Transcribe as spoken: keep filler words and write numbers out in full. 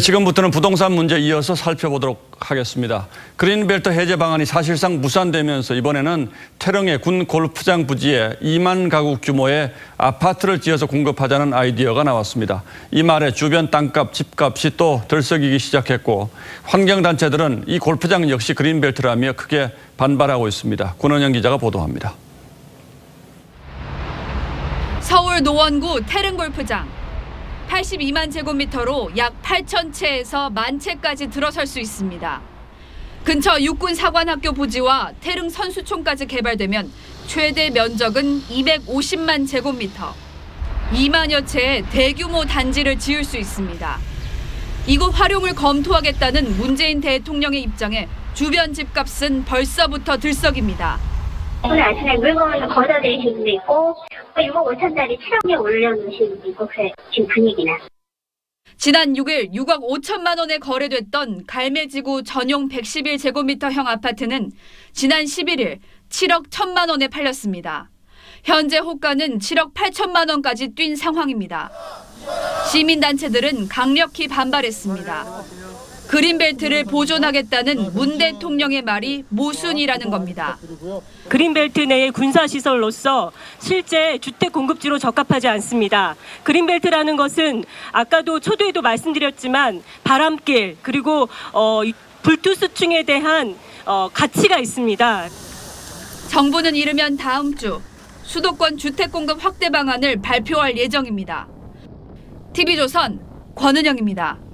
지금부터는 부동산 문제 이어서 살펴보도록 하겠습니다. 그린벨트 해제 방안이 사실상 무산되면서 이번에는 태릉의 군 골프장 부지에 이만 가구 규모의 아파트를 지어서 공급하자는 아이디어가 나왔습니다. 이 말에 주변 땅값, 집값이 또 들썩이기 시작했고 환경단체들은 이 골프장 역시 그린벨트라며 크게 반발하고 있습니다. 권은영 기자가 보도합니다. 서울 노원구 태릉골프장. 팔십이만 제곱미터로 약 팔천 채에서 만 채까지 들어설 수 있습니다. 근처 육군사관학교 부지와 태릉 선수촌까지 개발되면 최대 면적은 이백오십만 제곱미터, 이만여 채의 대규모 단지를 지을 수 있습니다. 이곳 활용을 검토하겠다는 문재인 대통령의 입장에 주변 집값은 벌써부터 들썩입니다. 오늘 아침에 물건 거둬들인 분도 있고 육억 오천짜리 칠억에 올려놓으신 분도 있고 그래 지금 분위기나. 지난 육일 육억 오천만 원에 거래됐던 갈매지구 전용 백십일 제곱미터형 아파트는 지난 십일일 칠억 천만 원에 팔렸습니다. 현재 호가는 칠억 팔천만 원까지 뛴 상황입니다. 시민단체들은 강력히 반발했습니다. 그린벨트를 보존하겠다는 문 대통령의 말이 모순이라는 겁니다. 그린벨트 내의 군사시설로서 실제 주택 공급지로 적합하지 않습니다. 그린벨트라는 것은 아까도 초두에도 말씀드렸지만 바람길 그리고 어, 불투수층에 대한 어, 가치가 있습니다. 정부는 이르면 다음 주 수도권 주택 공급 확대 방안을 발표할 예정입니다. 티비조선 권은영입니다.